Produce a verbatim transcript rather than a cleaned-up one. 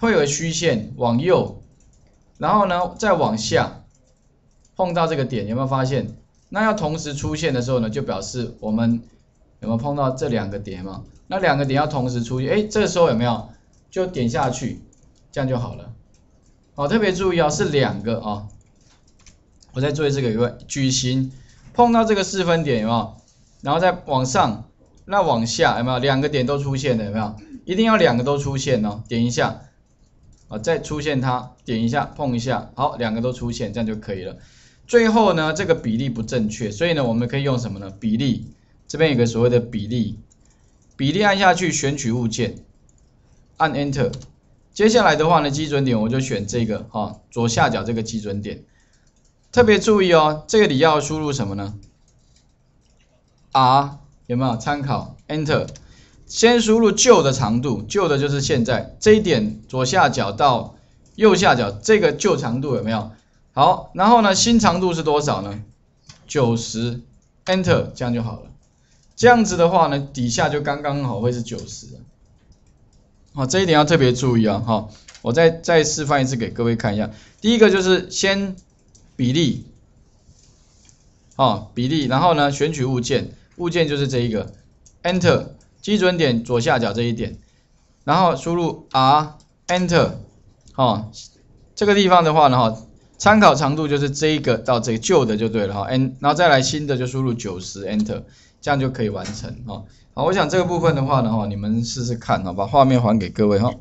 会有虚线往右，然后呢再往下碰到这个点，有没有发现？那要同时出现的时候呢，就表示我们有没有碰到这两个点嘛？那两个点要同时出现，哎，这时候有没有就点下去，这样就好了。好、哦，特别注意哦，是两个哦。我再注意这个有个矩形，碰到这个四分点有没有？然后再往上，那往下有没有？两个点都出现的有没有？一定要两个都出现哦，点一下。 啊，再出现它，点一下，碰一下，好，两个都出现，这样就可以了。最后呢，这个比例不正确，所以呢，我们可以用什么呢？比例，这边有个所谓的比例，比例按下去选取物件，按 Enter。接下来的话呢，基准点我就选这个哈、哦，左下角这个基准点。特别注意哦，这里要输入什么呢 ？R 有没有参考 Enter？ 先输入旧的长度，旧的就是现在这一点左下角到右下角这个旧长度有没有？好，然后呢，新长度是多少呢？ 九十 Enter 这样就好了。这样子的话呢，底下就刚刚好会是九十。好，这一点要特别注意啊！哈，我再再示范一次给各位看一下。第一个就是先比例，好，比例，然后呢选取物件，物件就是这一个 Enter。 基准点左下角这一点，然后输入 R Enter， 哦，这个地方的话呢，哈，参考长度就是这一个到这个旧的就对了哈 ，N， 然后再来新的就输入九十 Enter， 这样就可以完成哈、哦。好，我想这个部分的话呢，哈，你们试试看，好，把画面还给各位哈。哦